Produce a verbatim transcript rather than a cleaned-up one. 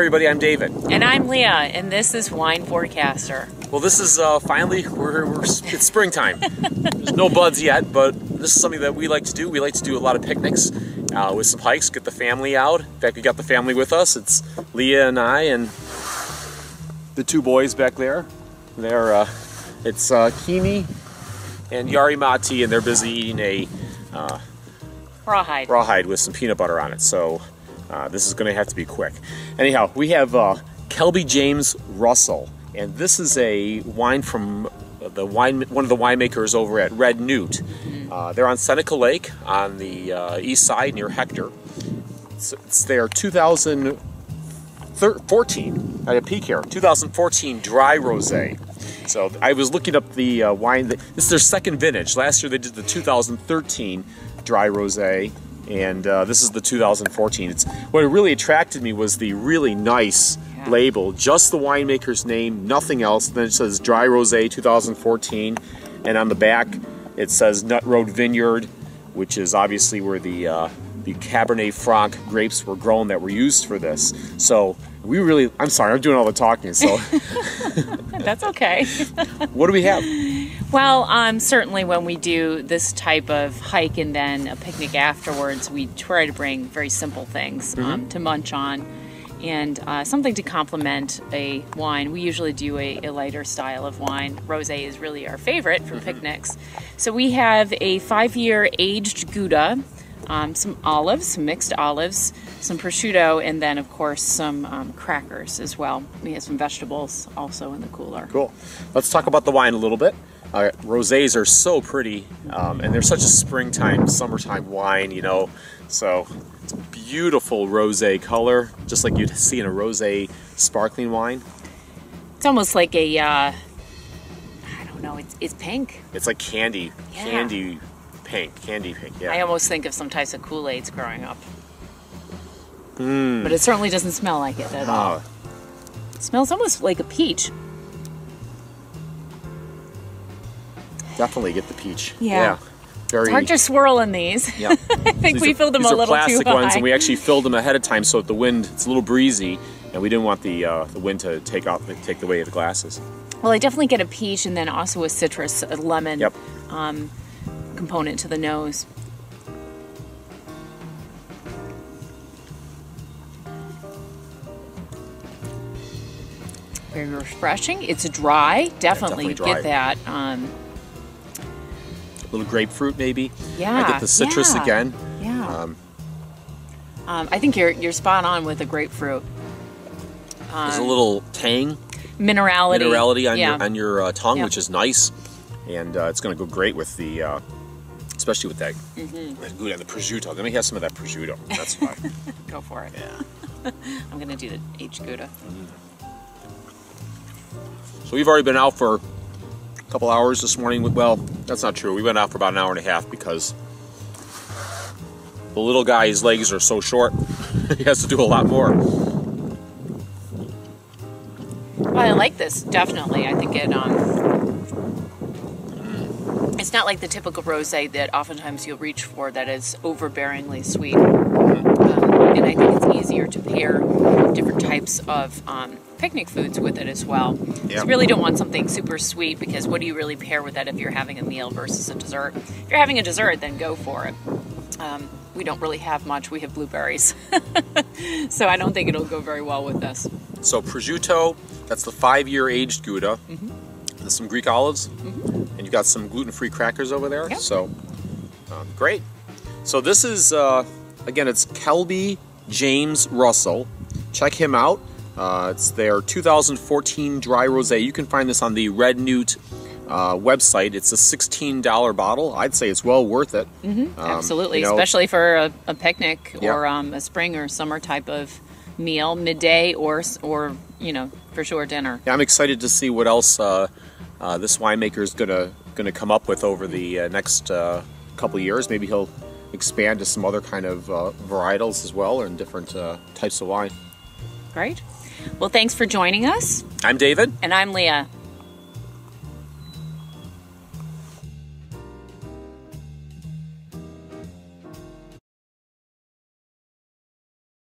everybody, I'm David. And I'm Leah, and this is Wine Forecaster. Well, this is uh, finally, we're, we're, it's springtime. There's no buds yet, but this is something that we like to do. We like to do a lot of picnics uh, with some hikes, get the family out. In fact, we got the family with us. It's Leah and I and the two boys back there. They're, uh, it's uh, Kimi and Yari Mati, and they're busy eating a uh, rawhide. rawhide with some peanut butter on it. So uh, this is going to have to be quick. Anyhow, we have uh, Kelby James Russell, and this is a wine from the wine one of the winemakers over at Red Newt. Uh, they're on Seneca Lake on the uh, east side near Hector. It's, it's their two thousand fourteen, I had a peek here, two thousand fourteen dry rosé. So I was looking up the uh, wine. That, this is their second vintage. Last year they did the two thousand thirteen dry rosé, and uh, this is the two thousand fourteen. It's, what really attracted me was the really nice yeah. label, just the winemaker's name, nothing else. And then it says dry rosé two thousand fourteen, and on the back it says Nut Road Vineyard, which is obviously where the uh, the Cabernet Franc grapes were grown that were used for this. So we really, I'm sorry, I'm doing all the talking, so. That's okay. What do we have? Well, um, certainly when we do this type of hike and then a picnic afterwards, we try to bring very simple things mm-hmm. um, to munch on and uh, something to complement a wine. We usually do a, a lighter style of wine. Rosé is really our favorite for mm-hmm. picnics. So we have a five-year aged Gouda, um, some olives, some mixed olives, some prosciutto, and then of course some um, crackers as well. We have some vegetables also in the cooler. Cool. Let's talk about the wine a little bit. Uh, rosés are so pretty, um, and they're such a springtime, summertime wine, you know. So it's a beautiful rosé color, just like you'd see in a rosé sparkling wine. It's almost like a, uh, I don't know, it's, it's pink. It's like candy, yeah. candy pink, candy pink, yeah. I almost think of some types of Kool-Aids growing up. Mm. But it certainly doesn't smell like it at uh. all. It smells almost like a peach. Definitely get the peach. Yeah, yeah. Very, it's hard to swirl in these. Yeah. I think these we are, filled them these a little too high. Plastic ones, and we actually filled them ahead of time so that the wind, it's a little breezy, and we didn't want the uh, the wind to take off, take the way of the glasses. Well, I definitely get a peach, and then also a citrus, a lemon yep. um, component to the nose. Very refreshing. It's dry. Definitely, yeah, definitely dry. Get that. Um, little grapefruit maybe. Yeah. I get the citrus yeah, again. Yeah. Um, um, I think you're you're spot on with the grapefruit. Um, there's a little tang. Minerality. Minerality on yeah. your on your uh, tongue, yeah. which is nice, and uh, it's going to go great with the, uh, especially with that. Mm-hmm. that Gouda, the prosciutto. Let me have some of that prosciutto. That's fine. Go for it. Yeah. I'm going to do the aged Gouda. Mm-hmm. So we've already been out for couple hours this morning. Well, that's not true. We went out for about an hour and a half because the little guy's legs are so short. He has to do a lot more. Well, I like this, definitely. I think it, um, it's not like the typical rosé that oftentimes you'll reach for that is overbearingly sweet. Um, and I think it's easier to pair different types of um, picnic foods with it as well. Yep. You really don't want something super sweet, because what do you really pair with that if you're having a meal versus a dessert? If you're having a dessert, then go for it. Um, we don't really have much. We have blueberries. So I don't think it'll go very well with this. So prosciutto, that's the five-year aged Gouda. Mm-hmm. There's some Greek olives, mm-hmm. and you got some gluten-free crackers over there. Yep. So um, great. So this is, uh, again, it's Kelby James Russell. Check him out. Uh, it's their two thousand fourteen dry rosé. You can find this on the Red Newt uh, website. It's a sixteen dollar bottle. I'd say it's well worth it. Mm-hmm. um, Absolutely, you know, especially for a, a picnic yeah. or um, a spring or summer type of meal, midday or or you know for sure dinner. Yeah, I'm excited to see what else uh, uh, this winemaker is gonna gonna come up with over the uh, next uh, couple of years. Maybe he'll expand to some other kind of uh, varietals as well, and different uh, types of wine. Great. Well, thanks for joining us. I'm David. And I'm Leah.